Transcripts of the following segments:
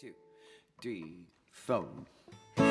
Two, three, four. It's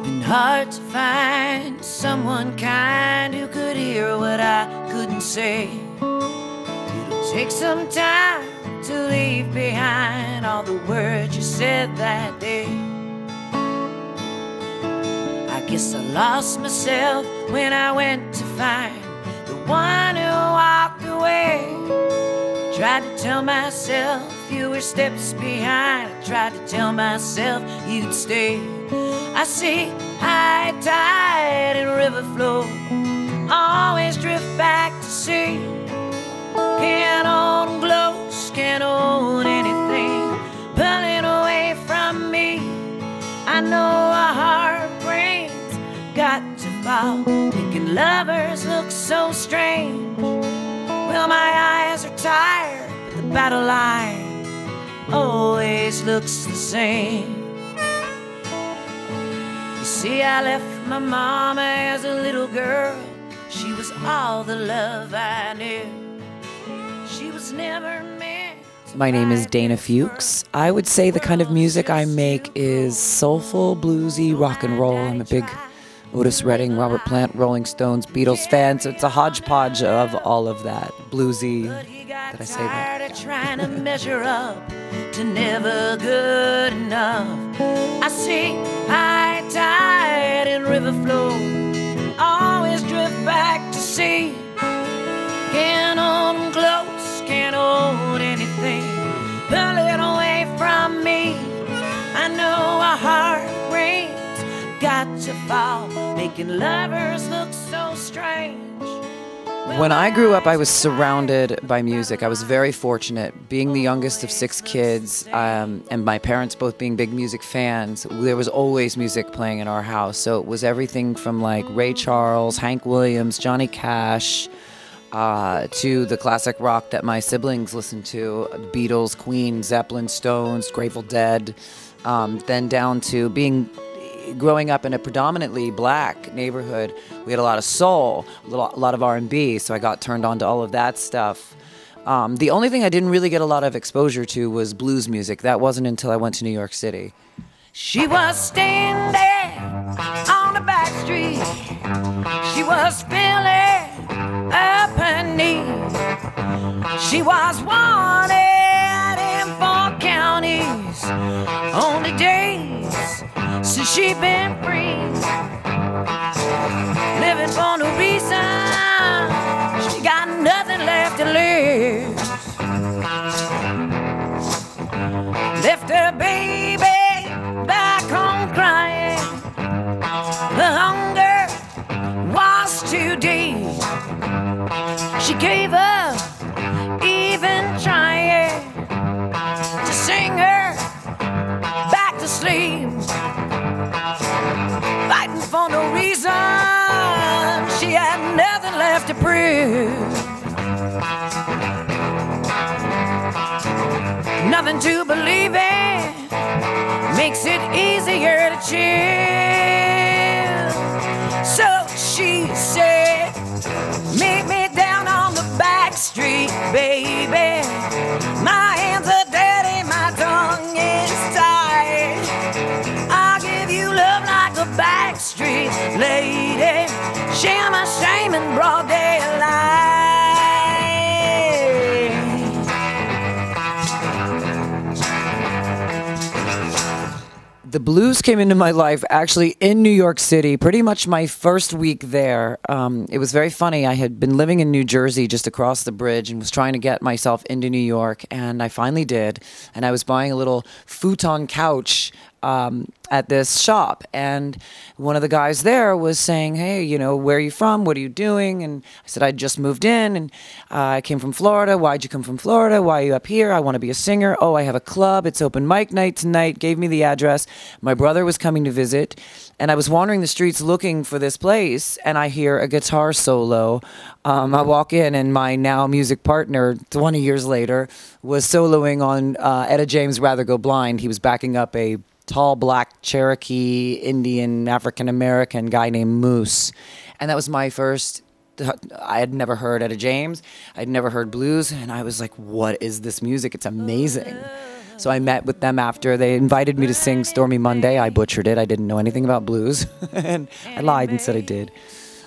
been hard to find someone kind who could hear what I couldn't say. It'll take some time to leave behind all the words you said that day. I guess I lost myself when I went to find the one who walked away. I tried to tell myself you were steps behind. I tried to tell myself you'd stay. I see high tide and river flow always drift back to sea. Can't own close, can't own anything, pulling away from me. I know a heart brings got to fall, making lovers look so strange. Well, my eyes are tired, but the battle line always looks the same. You see, I left my mama as a little girl. She was all the love I knew. She was never meant. My name is Dana Fuchs. I would say the kind of music I make is soulful, bluesy, rock and roll. I'm a big Otis Redding, Robert Plant, Rolling Stones, Beatles fan, so it's a hodgepodge of all of that. Bluesy. Did I say that? Yeah. Trying to measure up to never good enough. I see high tide and river flow always drift back to sea. Can't own close, can't own anything, pulling away from me. I know a heart breaks got to fall, making lovers look so strange. When I grew up, I was surrounded by music. I was very fortunate. Being the youngest of 6 kids, and my parents both being big music fans, there was always music playing in our house. So it was everything from like Ray Charles, Hank Williams, Johnny Cash, to the classic rock that my siblings listened to, Beatles, Queen, Zeppelin, Stones, Grateful Dead, then down to being growing up in a predominantly black neighborhood. We had a lot of soul, a lot of R&B, so I got turned on to all of that stuff. The only thing I didn't really get a lot of exposure to was blues music. That wasn't until I went to New York City. She was standing on the back street. She was feeling up her knees. She was wanted in 4 counties. Only days since she'd been free, living for no reason. She got nothing left to live. Left her baby back home crying. The hunger was too deep. She gave up even trying to sing her back to sleep. Fighting for no reason, she had nothing left to prove. Nothing to believe in makes it easier to chill. So she said, meet me down on the back street, baby. My hands are dirty, my tongue is tied. Backstreet lady, shimmer, shame in broad daylight. The blues came into my life actually in New York City, pretty much my first week there. It was very funny. I had been living in New Jersey just across the bridge and was trying to get myself into New York, and I finally did. And I was buying a little futon couch at this shop, and one of the guys there was saying, hey, you know, where are you from? What are you doing? And I said, I just moved in, and I came from Florida. Why'd you come from Florida? Why are you up here? I want to be a singer. Oh, I have a club. It's open mic night tonight. Gave me the address. My brother was coming to visit, and I was wandering the streets looking for this place, and I hear a guitar solo. I walk in, and my now music partner, 20 years later, was soloing on Etta James' Rather Go Blind. He was backing up a tall black Cherokee Indian African American guy named Moose, and that was my first I had never heard Etta James, I'd never heard blues, and I was like, what is this music? It's amazing. So I met with them after. They invited me to sing Stormy Monday. I butchered it. I didn't know anything about blues. And I lied and said I did.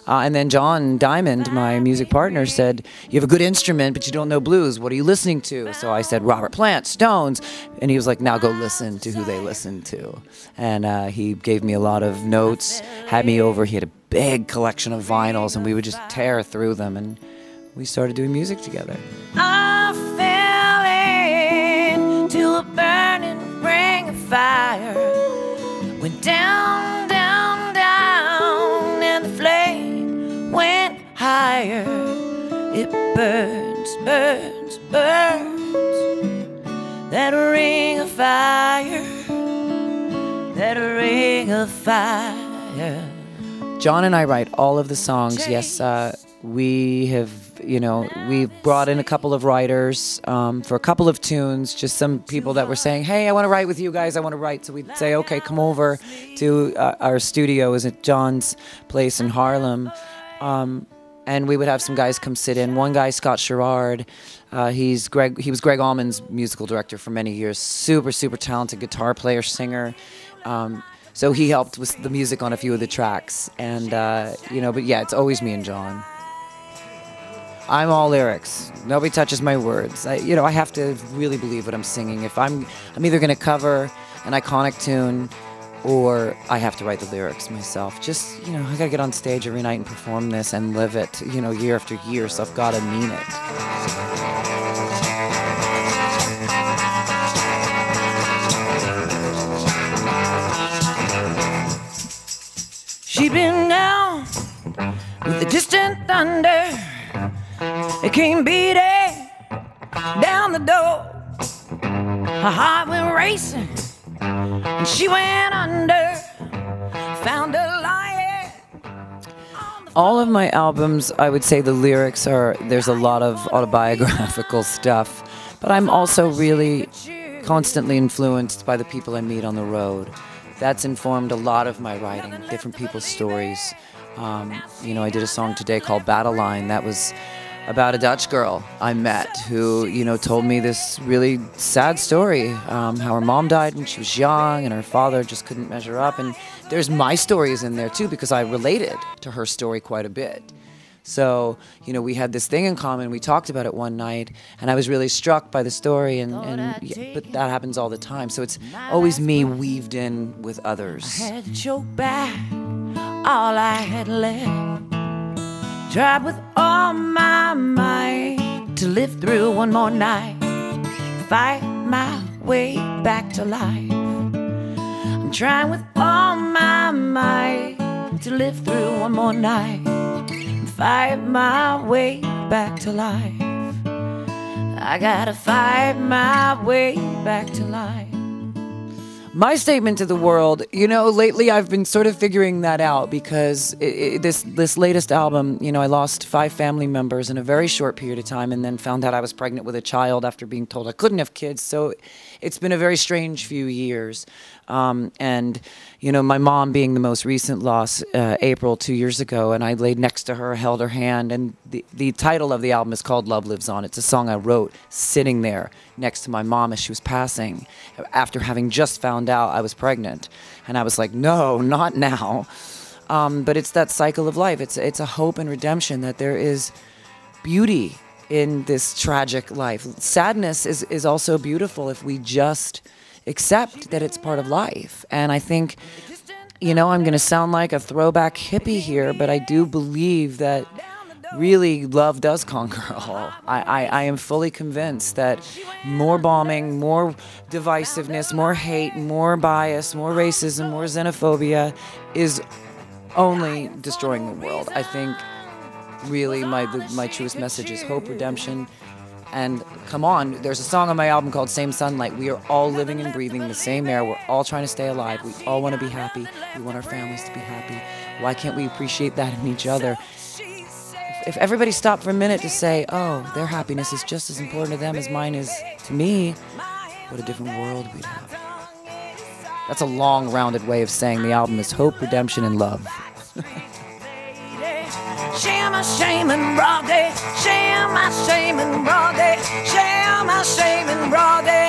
And then John Diamond, my music partner, said, you have a good instrument, but you don't know blues. What are you listening to? So I said, Robert Plant, Stones. And he was like, now go listen to who they listen to. And he gave me a lot of notes, had me over. He had a big collection of vinyls, and we would just tear through them. And we started doing music together. I fell into a burning ring of fire. Went down, down, down, and the flame went higher. It burns, burns, burns. That ring of fire, that ring of fire. John and I write all of the songs. Yes, we have, you know, we've brought in a couple of writers for a couple of tunes, just some people that were saying, hey, I want to write with you guys, I want to write. So we'd say, okay, come over to our studio, is at John's place in Harlem. And we would have some guys come sit in. One guy, Scott Sherard, he was Greg Allman's musical director for many years. Super, super talented guitar player, singer. So he helped with the music on a few of the tracks. And, you know, but yeah, it's always me and John. I'm all lyrics. Nobody touches my words. You know, I have to really believe what I'm singing. If I'm either gonna cover an iconic tune, or I have to write the lyrics myself. Just, you know, I gotta get on stage every night and perform this and live it, you know, year after year, so I've gotta mean it. She'd been down with the distant thunder. It came beating down the door. Her heart went racing. And she went under, found a lion. All of my albums, I would say the lyrics are, there's a lot of autobiographical stuff, but I'm also really constantly influenced by the people I meet on the road. That's informed a lot of my writing, different people's stories. You know, I did a song today called Battle Line that was about a Dutch girl I met who, you know, told me this really sad story, how her mom died when she was young and her father just couldn't measure up. And there's my stories in there too, because I related to her story quite a bit. So, you know, we had this thing in common. We talked about it one night, and I was really struck by the story, and yeah, but that happens all the time. So it's always me weaved in with others. I had choked back all I had left. Tried with all my might to live through one more night, fight my way back to life. I'm trying with all my might to live through one more night, fight my way back to life. I gotta fight my way back to life. My statement to the world, you know, lately I've been sort of figuring that out, because this latest album, you know, I lost 5 family members in a very short period of time, and then found out I was pregnant with a child after being told I couldn't have kids. So it's been a very strange few years. And, you know, my mom being the most recent loss, April 2 years ago, and I laid next to her, held her hand, and the title of the album is called Love Lives On. It's a song I wrote sitting there next to my mom as she was passing, after having just found out I was pregnant. And I was like, no, not now. But it's that cycle of life. It's a hope and redemption that there is beauty in this tragic life. Sadness is also beautiful if we just accept that it's part of life. And I think, you know, I'm gonna sound like a throwback hippie here, but I do believe that really love does conquer all. I am fully convinced that more bombing, more divisiveness, more hate, more bias, more racism, more xenophobia is only destroying the world. I think really my truest message is hope, redemption, and come on. There's a song on my album called Same Sunlight. We are all living and breathing the same air. We're all trying to stay alive. We all want to be happy. We want our families to be happy. Why can't we appreciate that in each other? If everybody stopped for a minute to say, oh, their happiness is just as important to them as mine is to me, what a different world we'd have. That's a long, rounded way of saying the album is hope, redemption, and love. Share my shame and broad day. Share my shame and broad day. Share my shame and broad day.